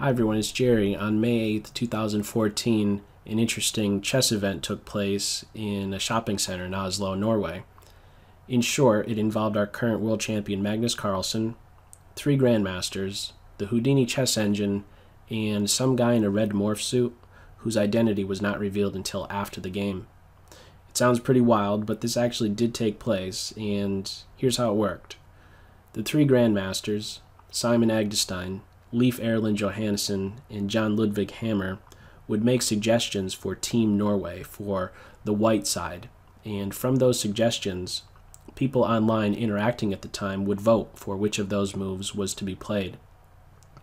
Hi everyone, it's Jerry. On May 8th, 2014, an interesting chess event took place in a shopping center in Oslo, Norway. In short, it involved our current world champion Magnus Carlsen, three grandmasters, the Houdini chess engine, and some guy in a red morph suit whose identity was not revealed until after the game. It sounds pretty wild, but this actually did take place, and here's how it worked. The three grandmasters, Simen Agdestein, Leif Erlend Johannessen, and John Ludwig Hammer, would make suggestions for Team Norway, for the white side, and from those suggestions, people online interacting at the time would vote for which of those moves was to be played.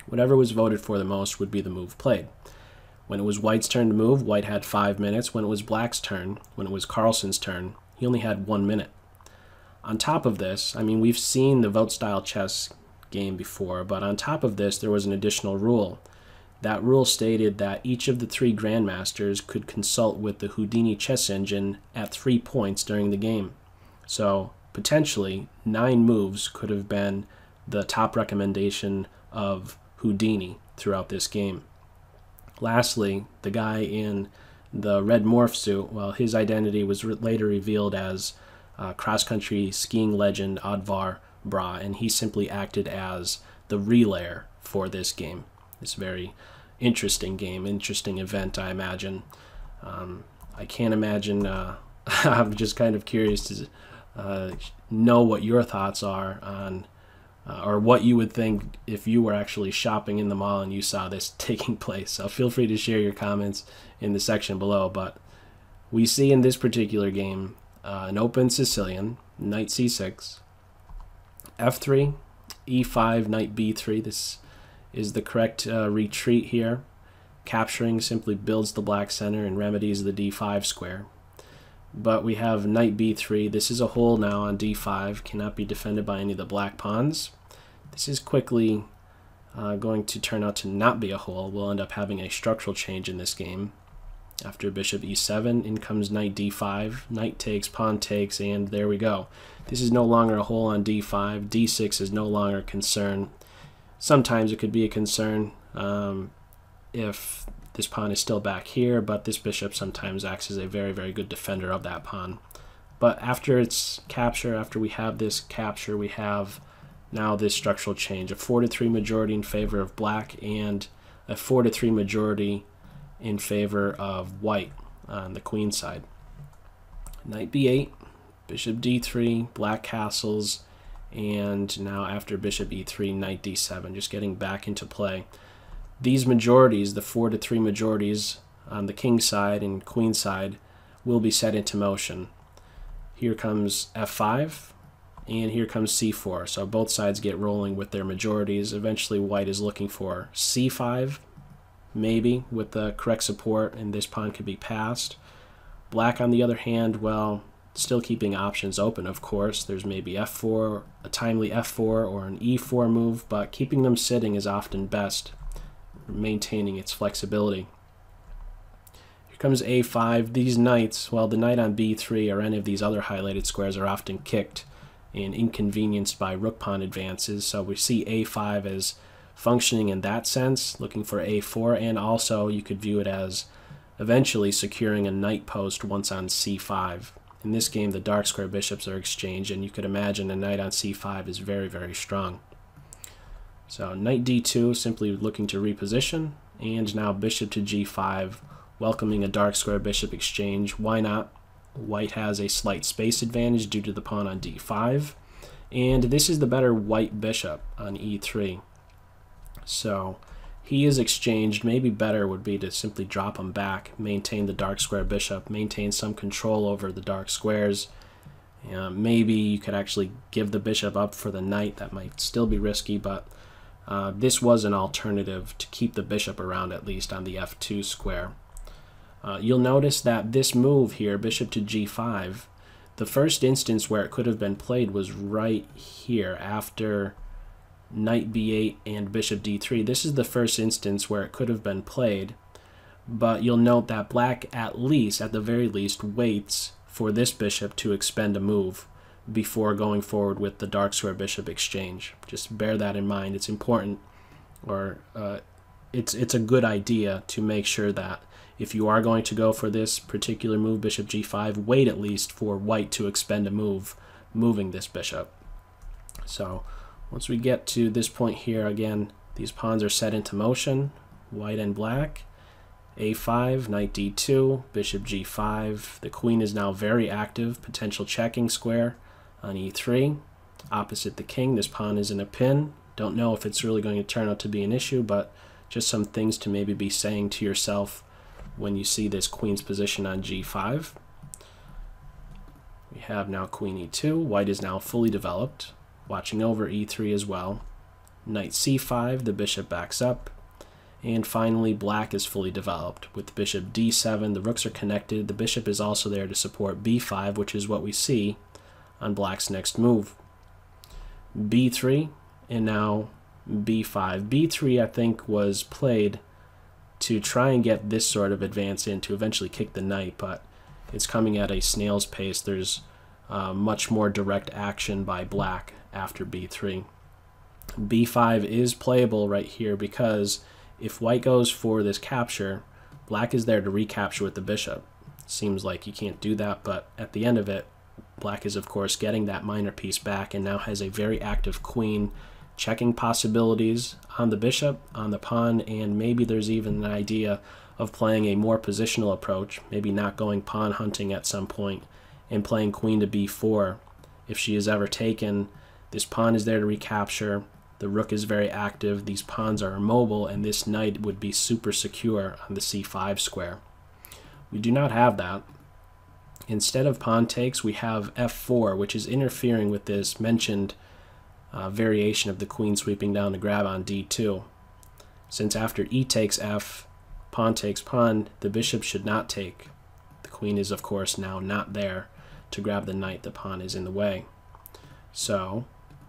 Whatever was voted for the most would be the move played. When it was White's turn to move, White had 5 minutes. When it was Black's turn, when it was Carlsen's turn, he only had 1 minute. On top of this, I mean, we've seen the vote-style chess game before, but on top of this there was an additional rule. That rule stated that each of the three grandmasters could consult with the Houdini chess engine at 3 points during the game. So potentially 9 moves could have been the top recommendation of Houdini throughout this game. Lastly, the guy in the red morph suit, well, his identity was later revealed as cross-country skiing legend Oddvar Brå, and he simply acted as the relayer for this game. This very interesting game, interesting event, I imagine. I can't imagine, I'm just kind of curious to know what your thoughts are on, or what you would think if you were actually shopping in the mall and you saw this taking place. So feel free to share your comments in the section below, but we see in this particular game an open Sicilian, knight c6, f3, e5, knight b3. This is the correct retreat here. Capturing simply builds the black center and remedies the d5 square. But we have knight b3. This is a hole now on d5. Cannot be defended by any of the black pawns. This is quickly going to turn out to not be a hole. We'll end up having a structural change in this game. After bishop e7, in comes knight d5, knight takes, pawn takes, and there we go. This is no longer a hole on d5. d6 is no longer a concern. Sometimes it could be a concern if this pawn is still back here, but this bishop sometimes acts as a very, very good defender of that pawn. But after its capture, after we have this capture, we have now this structural change. A 4-3 majority in favor of black and a 4-3 majority in favor of white on the queen side. Knight b8, bishop d3, black castles, and now after bishop e3, knight d7, just getting back into play. These majorities, the 4-3 majorities on the king side and queen side, will be set into motion. Here comes f5, and here comes c4. So both sides get rolling with their majorities. Eventually white is looking for c5, maybe with the correct support, and this pawn could be passed. Black, on the other hand, well, still keeping options open, of course. There's maybe f4, a timely f4 or an e4 move, but keeping them sitting is often best, maintaining its flexibility. Here comes a5. These knights, well, the knight on b3 or any of these other highlighted squares are often kicked and inconvenienced by rook pawn advances, so we see a5 as functioning in that sense, looking for a4, and also you could view it as eventually securing a knight post once on c5. In this game, the dark square bishops are exchanged, and you could imagine a knight on c5 is very, very strong. So knight d2, simply looking to reposition, and now bishop to g5, welcoming a dark square bishop exchange. Why not? White has a slight space advantage due to the pawn on d5, and this is the better white bishop on e3. So he is exchanged. Maybe better would be to simply drop him back, maintain the dark square bishop, maintain some control over the dark squares. Maybe you could actually give the bishop up for the knight. That might still be risky, but this was an alternative to keep the bishop around, at least on the f2 square. You'll notice that this move here, bishop to g5, the first instance where it could have been played was right here after knight b8 and bishop d3. This is the first instance where it could have been played, but you'll note that black at the very least waits for this bishop to expend a move before going forward with the dark square bishop exchange. Just bear that in mind. It's important, or it's a good idea to make sure that if you are going to go for this particular move, bishop g5, wait at least for white to expend a move, moving this bishop. So once we get to this point here, again, these pawns are set into motion, white and black. a5, knight d2, bishop g5. The queen is now very active, potential checking square on e3. Opposite the king, this pawn is in a pin. Don't know if it's really going to turn out to be an issue, but just some things to maybe be saying to yourself when you see this queen's position on g5. We have now queen e2. White is now fully developed, watching over e3 as well. Knight c5, the bishop backs up. And finally, black is fully developed with bishop d7. The rooks are connected. The bishop is also there to support b5, which is what we see on black's next move. b3, and now b5. b3, I think, was played to try and get this sort of advance in to eventually kick the knight, but it's coming at a snail's pace. There's much more direct action by black after b3. b5 is playable right here because if white goes for this capture, black is there to recapture with the bishop. Seems like you can't do that, but at the end of it, black is of course getting that minor piece back and now has a very active queen, checking possibilities on the bishop, on the pawn, and maybe there's even an idea of playing a more positional approach, maybe not going pawn hunting at some point and playing queen to b4. If she is ever taken, this pawn is there to recapture. The rook is very active, these pawns are immobile, and this knight would be super secure on the c5 square. We do not have that. Instead of pawn takes, we have f4, which is interfering with this mentioned variation of the queen sweeping down to grab on d2. Since after e takes f, pawn takes pawn, the bishop should not take. The queen is, of course, now not there to grab the knight. The pawn is in the way. So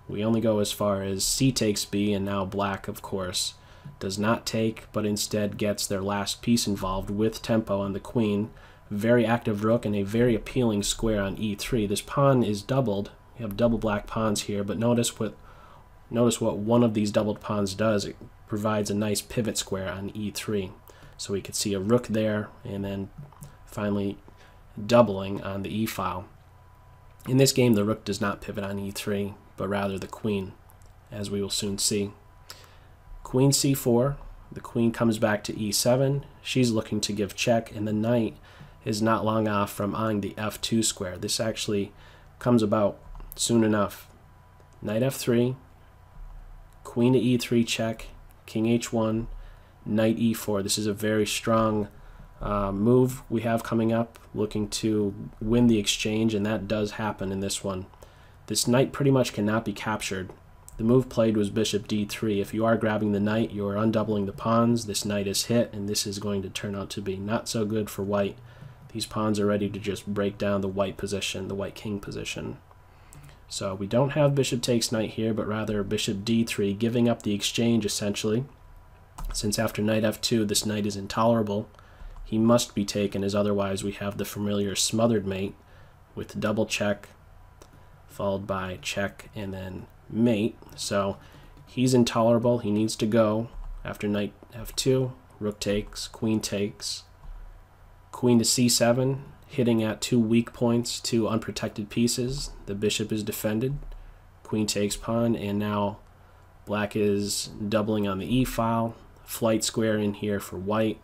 we only go as far as c takes b, and now black, of course, does not take, but instead gets their last piece involved with tempo on the queen. Very active rook and a very appealing square on e3. This pawn is doubled. We have double black pawns here, but notice what one of these doubled pawns does. It provides a nice pivot square on e3. So we could see a rook there, and then finally doubling on the e-file. In this game, the rook does not pivot on e3, but rather the queen, as we will soon see. Queen c4, the queen comes back to e7, she's looking to give check, and the knight is not long off from eyeing the f2 square. This actually comes about soon enough. Knight f3, queen to e3 check, king h1, knight e4. This is a very strong move we have coming up, looking to win the exchange, and that does happen in this one. This knight pretty much cannot be captured. The move played was bishop d3. If you are grabbing the knight, you are undoubling the pawns. This knight is hit, and this is going to turn out to be not so good for white. These pawns are ready to just break down the white position, the white king position. So we don't have bishop takes knight here, but rather bishop d3, giving up the exchange essentially. Since after knight f2, this knight is intolerable. He must be taken, as otherwise we have the familiar smothered mate with double check, followed by check and then mate. So he's intolerable, he needs to go. After knight f2, rook takes, queen to c7, hitting at two weak points, two unprotected pieces. The bishop is defended, queen takes pawn, and now black is doubling on the e-file, flight square in here for white.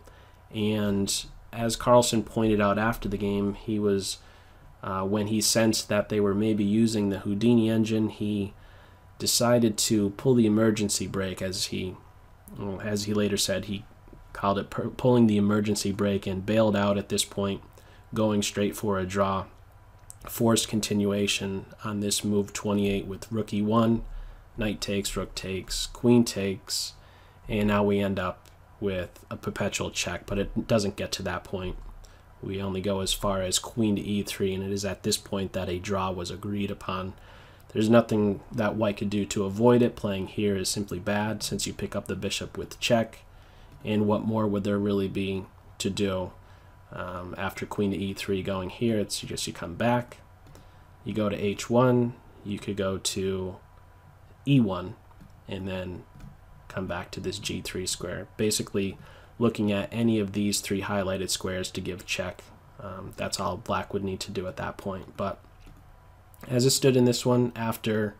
And as Carlsen pointed out after the game, he was when he sensed that they were maybe using the Houdini engine, he decided to pull the emergency brake, as he later said. He called it pulling the emergency brake and bailed out at this point, going straight for a draw. Forced continuation on this move 28 with rook e1, knight takes, rook takes, queen takes, and now we end up with a perpetual check, but it doesn't get to that point. We only go as far as queen to e3, and it is at this point that a draw was agreed upon. There's nothing that white could do to avoid it. Playing here is simply bad, since you pick up the bishop with check, and what more would there really be to do? After queen to e3 going here, it's just you come back, you go to h1, you could go to e1, and then come back to this G3 square. Basically looking at any of these three highlighted squares to give check. That's all black would need to do at that point. But as it stood in this one, after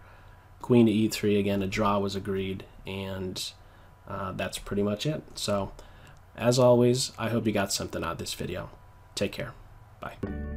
queen to e3, again, a draw was agreed, and that's pretty much it. So, as always, I hope you got something out of this video. Take care. Bye.